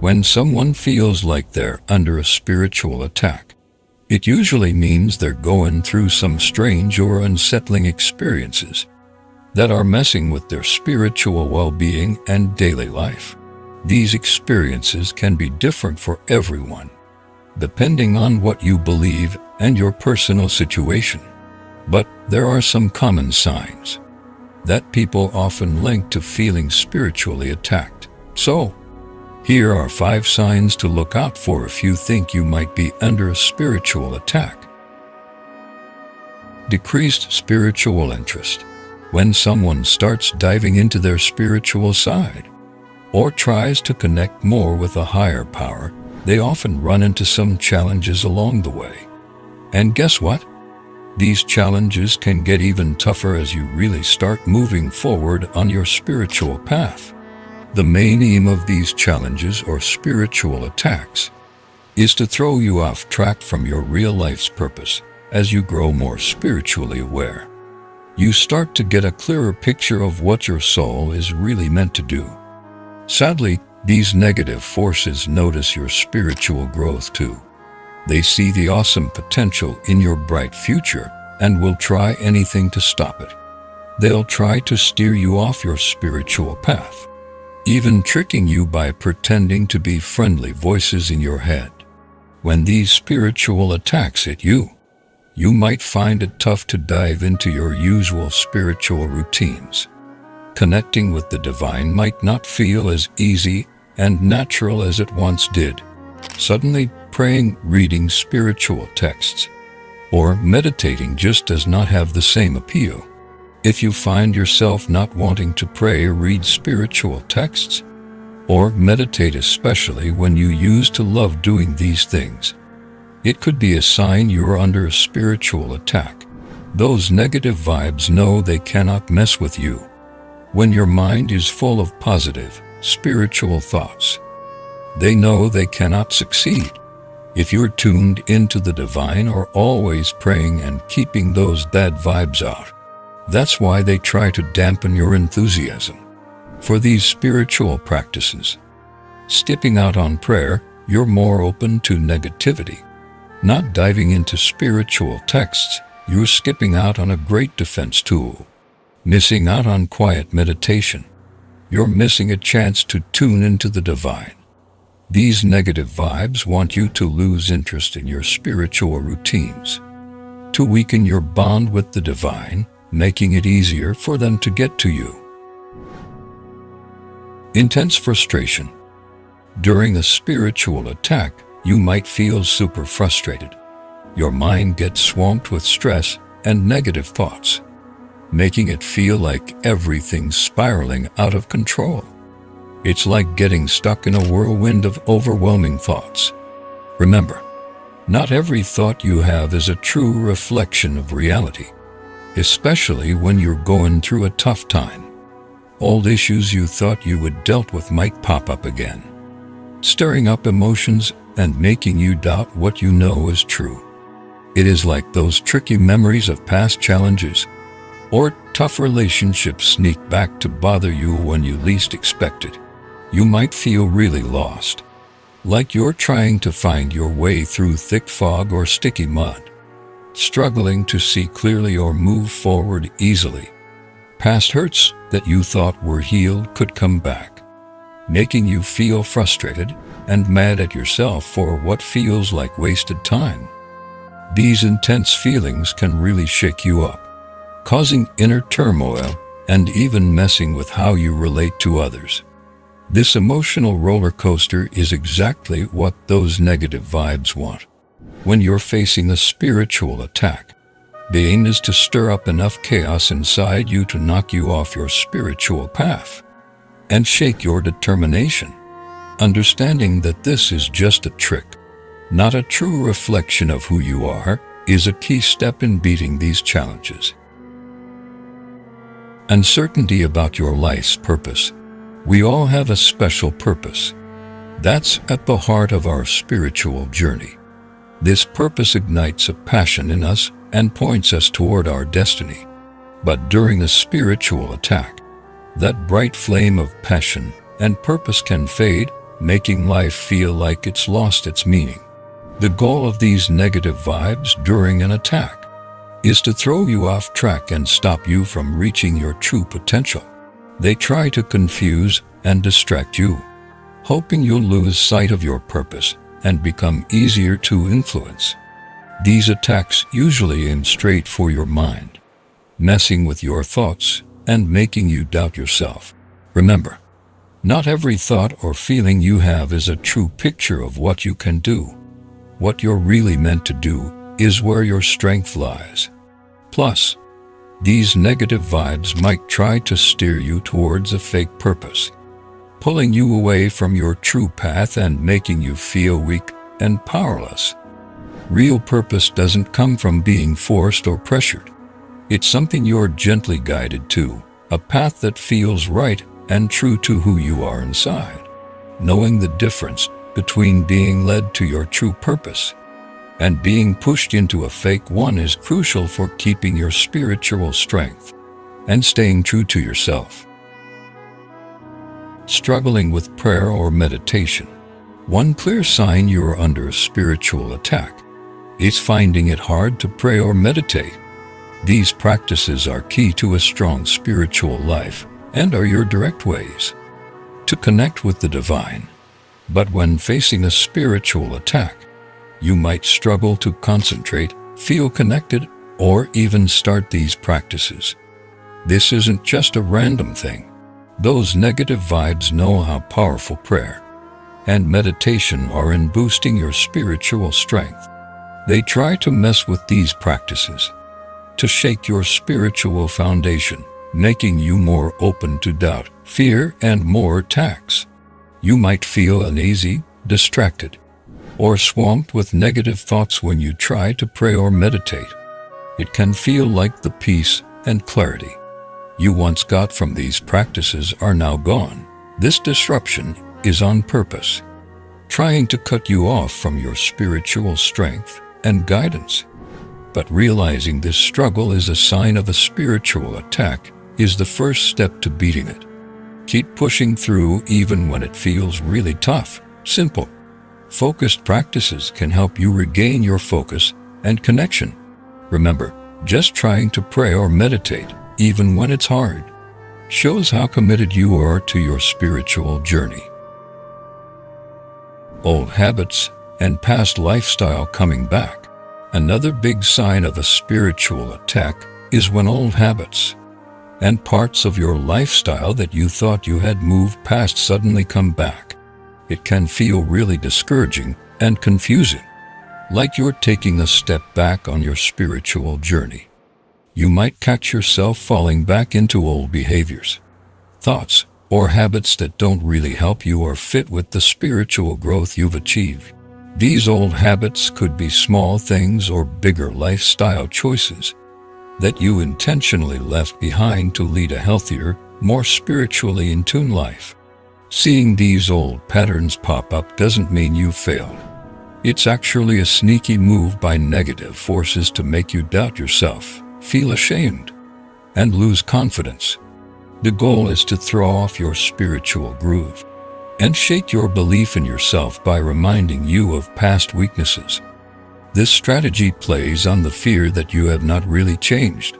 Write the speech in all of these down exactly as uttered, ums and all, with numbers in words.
When someone feels like they're under a spiritual attack, it usually means they're going through some strange or unsettling experiences that are messing with their spiritual well-being and daily life. These experiences can be different for everyone, depending on what you believe and your personal situation. But there are some common signs that people often link to feeling spiritually attacked. So, here are five signs to look out for if you think you might be under a spiritual attack. Decreased spiritual interest. When someone starts diving into their spiritual side or tries to connect more with a higher power, they often run into some challenges along the way. And guess what? These challenges can get even tougher as you really start moving forward on your spiritual path. The main aim of these challenges or spiritual attacks is to throw you off track from your real life's purpose. As you grow more spiritually aware, you start to get a clearer picture of what your soul is really meant to do. Sadly, these negative forces notice your spiritual growth too. They see the awesome potential in your bright future and will try anything to stop it. They'll try to steer you off your spiritual path, even tricking you by pretending to be friendly voices in your head. When these spiritual attacks hit you, you might find it tough to dive into your usual spiritual routines. Connecting with the divine might not feel as easy and natural as it once did. Suddenly, praying, reading spiritual texts, or meditating just does not have the same appeal. If you find yourself not wanting to pray or read spiritual texts, or meditate especially when you used to love doing these things, it could be a sign you are under a spiritual attack. Those negative vibes know they cannot mess with you. When your mind is full of positive, spiritual thoughts, they know they cannot succeed. If you're tuned into the divine or always praying and keeping those bad vibes out, that's why they try to dampen your enthusiasm for these spiritual practices. Stepping out on prayer, you're more open to negativity. Not diving into spiritual texts, you're skipping out on a great defense tool. Missing out on quiet meditation, you're missing a chance to tune into the divine. These negative vibes want you to lose interest in your spiritual routines, to weaken your bond with the divine, making it easier for them to get to you. Intense frustration. During a spiritual attack, you might feel super frustrated. Your mind gets swamped with stress and negative thoughts, making it feel like everything's spiraling out of control. It's like getting stuck in a whirlwind of overwhelming thoughts. Remember, not every thought you have is a true reflection of reality, especially when you're going through a tough time. Old issues you thought you had dealt with might pop up again, stirring up emotions and making you doubt what you know is true. It is like those tricky memories of past challenges or tough relationships sneak back to bother you when you least expect it. You might feel really lost, like you're trying to find your way through thick fog or sticky mud, struggling to see clearly or move forward easily. Past hurts that you thought were healed could come back, making you feel frustrated and mad at yourself for what feels like wasted time. These intense feelings can really shake you up, causing inner turmoil and even messing with how you relate to others. This emotional roller coaster is exactly what those negative vibes want. When you're facing a spiritual attack, the aim is to stir up enough chaos inside you to knock you off your spiritual path and shake your determination. Understanding that this is just a trick, not a true reflection of who you are, is a key step in beating these challenges. Uncertainty about your life's purpose. We all have a special purpose. That's at the heart of our spiritual journey. This purpose ignites a passion in us and points us toward our destiny. But during a spiritual attack, that bright flame of passion and purpose can fade making life feel like it's lost its meaning. The goal of these negative vibes during an attack is to throw you off track and stop you from reaching your true potential. They try to confuse and distract you, hoping you'll lose sight of your purpose and become easier to influence. These attacks usually aim straight for your mind, messing with your thoughts and making you doubt yourself. Remember, not every thought or feeling you have is a true picture of what you can do. What you're really meant to do is where your strength lies. Plus, these negative vibes might try to steer you towards a fake purpose, pulling you away from your true path and making you feel weak and powerless. Real purpose doesn't come from being forced or pressured. It's something you're gently guided to, a path that feels right and true to who you are inside. Knowing the difference between being led to your true purpose and being pushed into a fake one is crucial for keeping your spiritual strength and staying true to yourself. Struggling with prayer or meditation. One clear sign you're under a spiritual attack is finding it hard to pray or meditate. These practices are key to a strong spiritual life and are your direct ways to connect with the divine. But when facing a spiritual attack, you might struggle to concentrate, feel connected, or even start these practices. This isn't just a random thing. Those negative vibes know how powerful prayer and meditation are in boosting your spiritual strength. They try to mess with these practices to shake your spiritual foundation, making you more open to doubt, fear, and more attacks. You might feel uneasy, distracted, or swamped with negative thoughts when you try to pray or meditate. It can feel like the peace and clarity you once got from these practices are now gone. This disruption is on purpose, trying to cut you off from your spiritual strength and guidance. But realizing this struggle is a sign of a spiritual attack is the first step to beating it. Keep pushing through even when it feels really tough. Simple, focused practices can help you regain your focus and connection. Remember, just trying to pray or meditate, even when it's hard, shows how committed you are to your spiritual journey. Old habits and past lifestyle coming back. Another big sign of a spiritual attack is when old habits and parts of your lifestyle that you thought you had moved past suddenly come back. It can feel really discouraging and confusing, like you're taking a step back on your spiritual journey. You might catch yourself falling back into old behaviors, thoughts, or habits that don't really help you or fit with the spiritual growth you've achieved. These old habits could be small things or bigger lifestyle choices that you intentionally left behind to lead a healthier, more spiritually in tune life. Seeing these old patterns pop up doesn't mean you failed. It's actually a sneaky move by negative forces to make you doubt yourself, feel ashamed, and lose confidence. The goal is to throw off your spiritual groove and shake your belief in yourself by reminding you of past weaknesses. This strategy plays on the fear that you have not really changed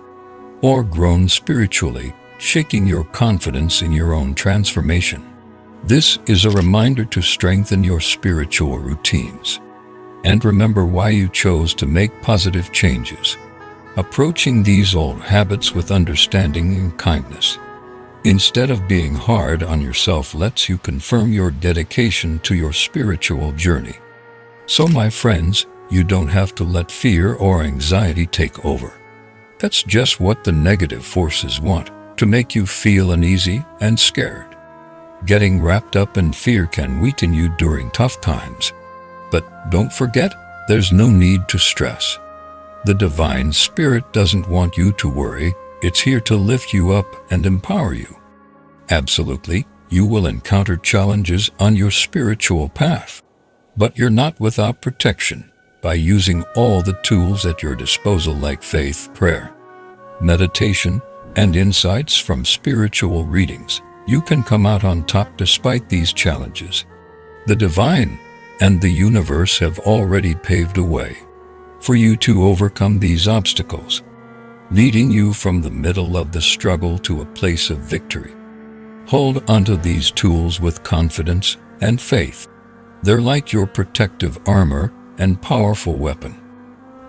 or grown spiritually, shaking your confidence in your own transformation. This is a reminder to strengthen your spiritual routines and remember why you chose to make positive changes. Approaching these old habits with understanding and kindness, instead of being hard on yourself, lets you confirm your dedication to your spiritual journey. So my friends, you don't have to let fear or anxiety take over. That's just what the negative forces want, to make you feel uneasy and scared. Getting wrapped up in fear can weaken you during tough times. But don't forget, there's no need to stress. The Divine Spirit doesn't want you to worry. It's here to lift you up and empower you. Absolutely, you will encounter challenges on your spiritual path. But you're not without protection by using all the tools at your disposal, like faith, prayer, meditation, and insights from spiritual readings. You can come out on top despite these challenges. the divine, and the universe have already paved a way for you to overcome these obstacles, leading you from the middle of the struggle to a place of victory. Hold onto these tools with confidence and faith. They're like your protective armor and powerful weapon,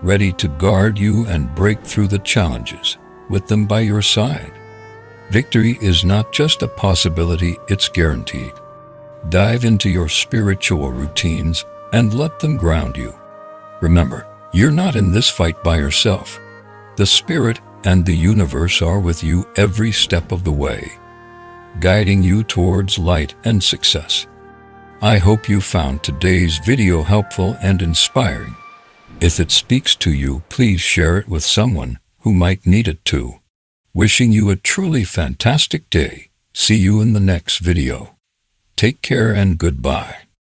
ready to guard you and break through the challenges with them by your side. Victory is not just a possibility, it's guaranteed. Dive into your spiritual routines and let them ground you. Remember, you're not in this fight by yourself. The Spirit and the universe are with you every step of the way, guiding you towards light and success. I hope you found today's video helpful and inspiring. If it speaks to you, please share it with someone who might need it too. Wishing you a truly fantastic day. See you in the next video. Take care and goodbye.